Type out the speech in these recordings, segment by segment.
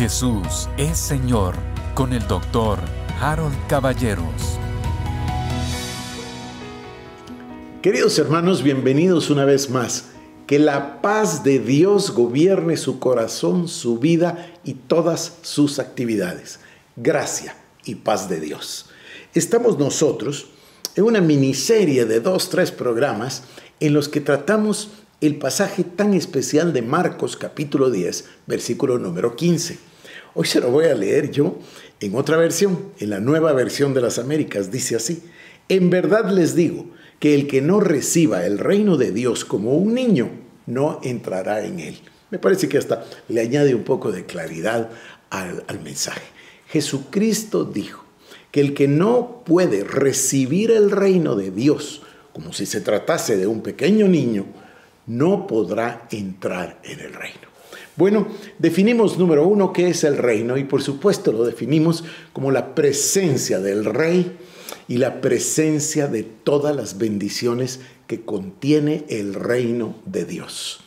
Jesús es Señor con el Dr. Harold Caballeros. Queridos hermanos, bienvenidos una vez más. Que la paz de Dios gobierne su corazón, su vida y todas sus actividades. Gracia y paz de Dios. Estamos nosotros en una miniserie de 2, 3 programas en los que tratamos el pasaje tan especial de Marcos capítulo 10, versículo número 15. Hoy se lo voy a leer yo en otra versión, en la nueva versión de las Américas. Dice así: en verdad les digo que el que no reciba el reino de Dios como un niño, no entrará en él. Me parece que hasta le añade un poco de claridad al mensaje. Jesucristo dijo que el que no puede recibir el reino de Dios, como si se tratase de un pequeño niño, no podrá entrar en el reino. Bueno, definimos número uno qué es el reino, y por supuesto lo definimos como la presencia del Rey y la presencia de todas las bendiciones que contiene el reino de Dios.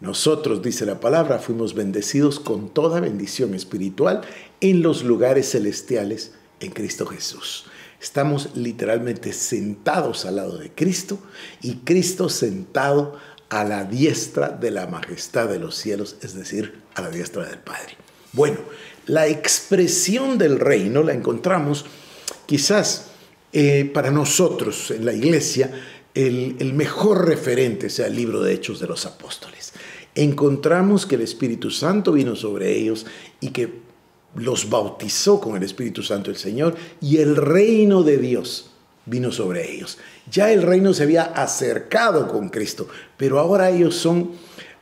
Nosotros, dice la palabra, fuimos bendecidos con toda bendición espiritual en los lugares celestiales en Cristo Jesús. Estamos literalmente sentados al lado de Cristo, y Cristo sentado a la diestra de la majestad de los cielos, es decir, a la diestra del Padre. Bueno, la expresión del reino la encontramos quizás para nosotros en la iglesia. El mejor referente sea el libro de Hechos de los Apóstoles. Encontramos que el Espíritu Santo vino sobre ellos y que los bautizó con el Espíritu Santo el Señor, y el reino de Dios vino sobre ellos. Ya el reino se había acercado con Cristo, pero ahora ellos son,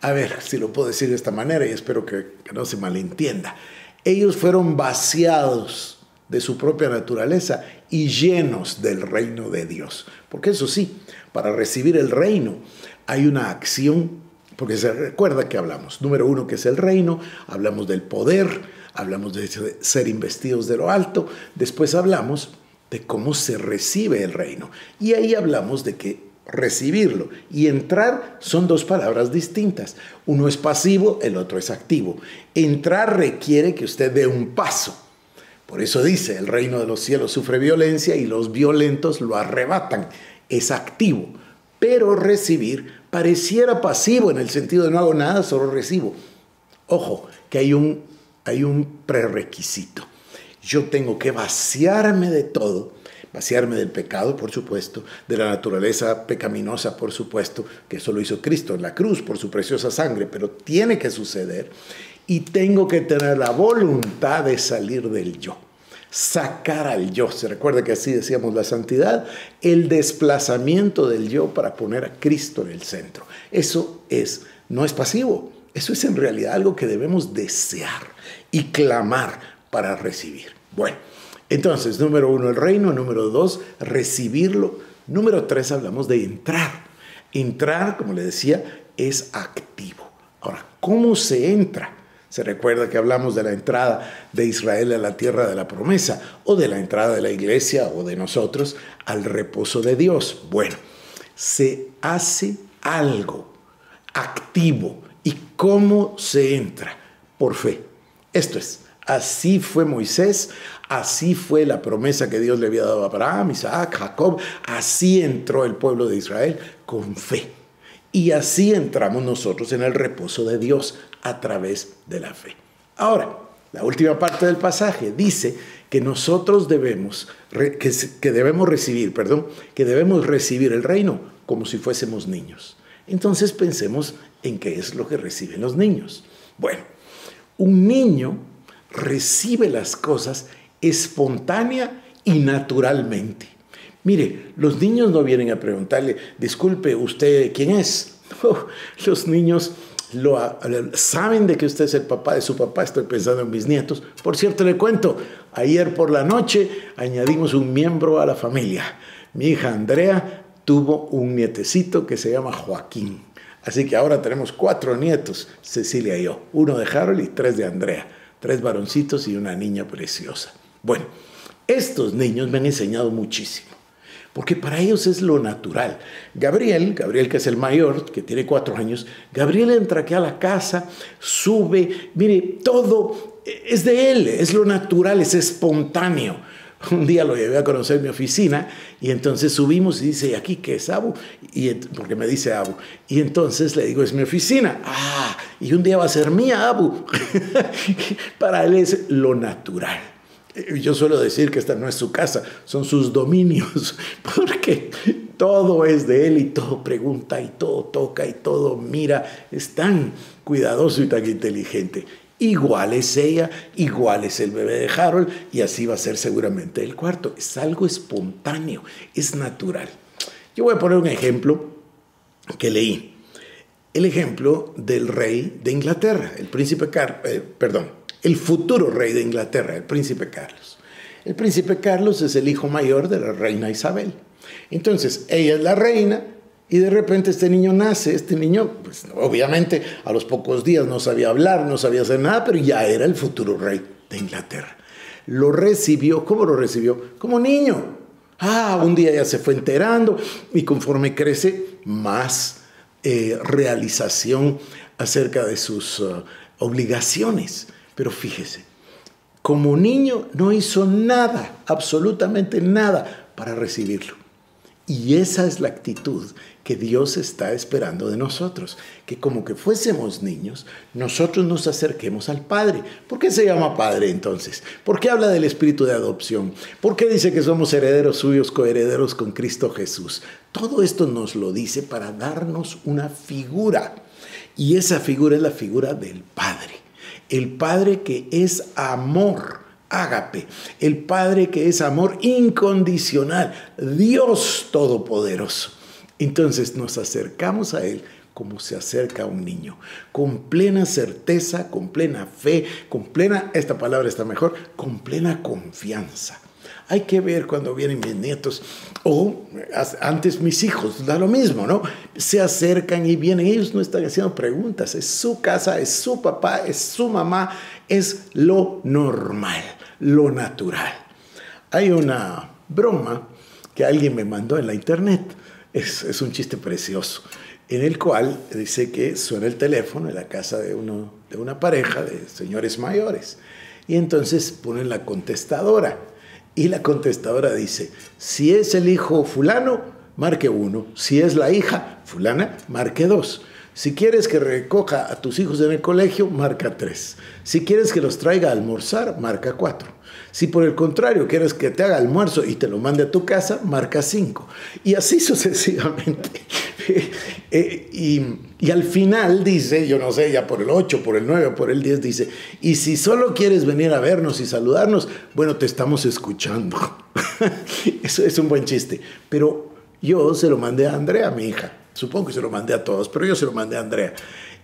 a ver si lo puedo decir de esta manera y espero que no se malentienda, ellos fueron vaciados de su propia naturaleza y llenos del reino de Dios. Porque eso sí, para recibir el reino hay una acción, porque se recuerda que hablamos, número uno, que es el reino, hablamos del poder, hablamos de ser investidos de lo alto, después hablamos de cómo se recibe el reino, y ahí hablamos de que recibirlo y entrar son dos palabras distintas. Uno es pasivo, el otro es activo. Entrar requiere que usted dé un paso. Por eso dice, el reino de los cielos sufre violencia y los violentos lo arrebatan. Es activo, pero recibir pareciera pasivo en el sentido de no hago nada, solo recibo. Ojo, que hay un prerrequisito. Yo tengo que vaciarme de todo, vaciarme del pecado, por supuesto, de la naturaleza pecaminosa, por supuesto, que eso lo hizo Cristo en la cruz por su preciosa sangre, pero tiene que suceder. Y tengo que tener la voluntad de salir del yo, sacar al yo. Se recuerda que así decíamos la santidad, el desplazamiento del yo para poner a Cristo en el centro. Eso es, no es pasivo, eso es en realidad algo que debemos desear y clamar para recibir. Bueno, entonces, número uno, el reino; número dos, recibirlo; número tres, hablamos de entrar. Entrar, como le decía, es activo. Ahora, ¿cómo se entra? Se recuerda que hablamos de la entrada de Israel a la tierra de la promesa, o de la entrada de la iglesia o de nosotros al reposo de Dios. Bueno, se hace algo activo. ¿Y cómo se entra? Por fe. Esto es, así fue Moisés, así fue la promesa que Dios le había dado a Abraham, Isaac, Jacob. Así entró el pueblo de Israel, con fe. Y así entramos nosotros en el reposo de Dios, a través de la fe. Ahora, la última parte del pasaje dice que nosotros debemos recibir el reino como si fuésemos niños. Entonces pensemos en qué es lo que reciben los niños. Bueno, un niño recibe las cosas espontánea y naturalmente. Mire, los niños no vienen a preguntarle, disculpe, ¿usted quién es? No, los niños saben de que usted es el papá de su papá. Estoy pensando en mis nietos. Por cierto, le cuento, ayer por la noche añadimos un miembro a la familia. Mi hija Andrea tuvo un nietecito que se llama Joaquín. Así que ahora tenemos 4 nietos, Cecilia y yo. 1 de Harold y 3 de Andrea. 3 varoncitos y una niña preciosa. Bueno, estos niños me han enseñado muchísimo, porque para ellos es lo natural. Gabriel, que es el mayor, que tiene 4 años, Gabriel entra aquí a la casa, sube, mire, todo es de él, es lo natural, es espontáneo. Un día lo llevé a conocer mi oficina y entonces subimos y dice, ¿y aquí qué es, Abu? Porque me dice Abu. Y entonces le digo, es mi oficina. Ah, y un día va a ser mía, Abu. Para él es lo natural. Yo suelo decir que esta no es su casa, son sus dominios, porque todo es de él y todo pregunta y todo toca y todo mira. Es tan cuidadoso y tan inteligente. Igual es ella, igual es el bebé de Harold, y así va a ser seguramente el cuarto. Es algo espontáneo, es natural. Yo voy a poner un ejemplo que leí. El ejemplo del rey de Inglaterra, el príncipe Carlos, el futuro rey de Inglaterra, el príncipe Carlos. El príncipe Carlos es el hijo mayor de la reina Isabel. Entonces, ella es la reina. Y de repente este niño nace, este niño, pues obviamente a los pocos días no sabía hablar, no sabía hacer nada, pero ya era el futuro rey de Inglaterra. Lo recibió, ¿cómo lo recibió? Como niño. Ah, un día ya se fue enterando y conforme crece, más realización acerca de sus obligaciones. Pero fíjese, como niño no hizo nada, absolutamente nada para recibirlo. Y esa es la actitud que Dios está esperando de nosotros, que como que fuésemos niños, nosotros nos acerquemos al Padre. ¿Por qué se llama Padre entonces? ¿Por qué habla del espíritu de adopción? ¿Por qué dice que somos herederos suyos, coherederos con Cristo Jesús? Todo esto nos lo dice para darnos una figura, y esa figura es la figura del Padre. El Padre que es amor. Ágape, el Padre que es amor incondicional, Dios Todopoderoso. Entonces nos acercamos a Él como se acerca a un niño, con plena certeza, con plena fe, con plena, esta palabra está mejor, con plena confianza. Hay que ver cuando vienen mis nietos o antes mis hijos, da lo mismo, ¿no? Se acercan y vienen, ellos no están haciendo preguntas, es su casa, es su papá, es su mamá, es lo normal, lo natural. Hay una broma que alguien me mandó en la internet, es un chiste precioso, en el cual dice que suena el teléfono en la casa de una pareja de señores mayores y entonces ponen la contestadora. Y la contestadora dice, si es el hijo fulano, marque 1. Si es la hija fulana, marque 2. Si quieres que recoja a tus hijos en el colegio, marca 3. Si quieres que los traiga a almorzar, marca 4. Si por el contrario quieres que te haga almuerzo y te lo mande a tu casa, marca 5. Y así sucesivamente. Y al final dice, yo no sé, ya por el 8, por el 9, por el 10, dice, y si solo quieres venir a vernos y saludarnos, bueno, te estamos escuchando. Eso es un buen chiste. Pero yo se lo mandé a Andrea, mi hija. Supongo que se lo mandé a todos, pero yo se lo mandé a Andrea.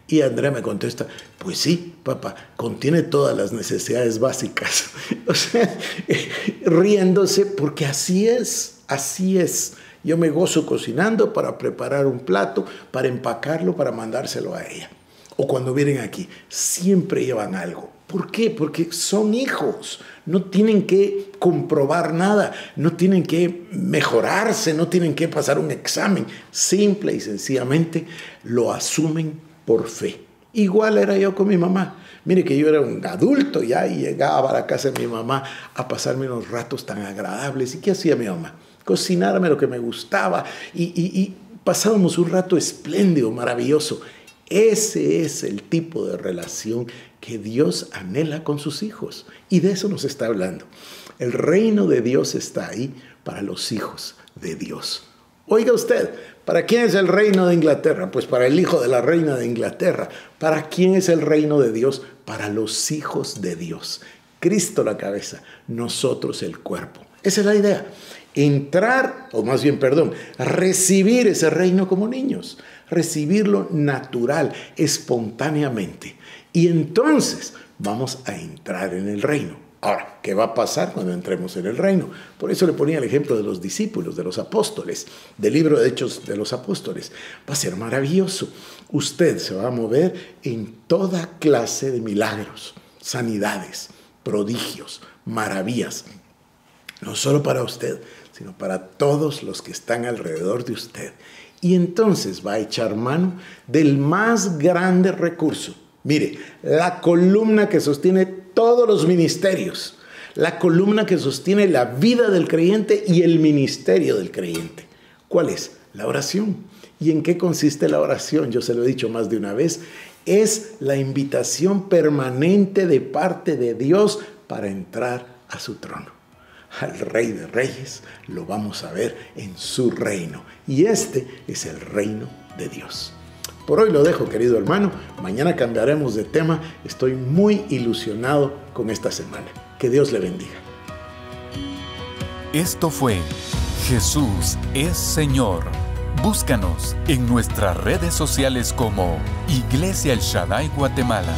Y Andrea me contesta, pues sí, papá, contiene todas las necesidades básicas. O sea, riéndose, porque así es, así es. Yo me gozo cocinando para preparar un plato, para empacarlo, para mandárselo a ella. O cuando vienen aquí, siempre llevan algo. ¿Por qué? Porque son hijos, no tienen que comprobar nada, no tienen que mejorarse, no tienen que pasar un examen. Simple y sencillamente lo asumen por fe. Igual era yo con mi mamá. Mire que yo era un adulto ya y llegaba a la casa de mi mamá a pasarme unos ratos tan agradables. ¿Y qué hacía mi mamá? Cocinarme lo que me gustaba y pasábamos un rato espléndido, maravilloso. Ese es el tipo de relación que Dios anhela con sus hijos. Y de eso nos está hablando. El reino de Dios está ahí para los hijos de Dios. Oiga usted, ¿para quién es el reino de Inglaterra? Pues para el hijo de la reina de Inglaterra. ¿Para quién es el reino de Dios? Para los hijos de Dios. Cristo la cabeza, nosotros el cuerpo. Esa es la idea. Entrar, o más bien, perdón, recibir ese reino como niños. Recibirlo natural, espontáneamente. Y entonces vamos a entrar en el reino. Ahora, ¿qué va a pasar cuando entremos en el reino? Por eso le ponía el ejemplo de los discípulos, de los apóstoles, del libro de Hechos de los Apóstoles. Va a ser maravilloso. Usted se va a mover en toda clase de milagros, sanidades, prodigios, maravillas. No solo para usted, sino para todos los que están alrededor de usted. Y entonces va a echar mano del más grande recurso Mire, la columna que sostiene todos los ministerios, la columna que sostiene la vida del creyente y el ministerio del creyente. ¿Cuál es? La oración. ¿Y en qué consiste la oración? Yo se lo he dicho más de una vez. Es la invitación permanente de parte de Dios para entrar a su trono. Al Rey de Reyes lo vamos a ver en su reino. Y este es el reino de Dios. Por hoy lo dejo, querido hermano. Mañana cambiaremos de tema. Estoy muy ilusionado con esta semana. Que Dios le bendiga. Esto fue Jesús es Señor. Búscanos en nuestras redes sociales como Iglesia El Shaddai Guatemala.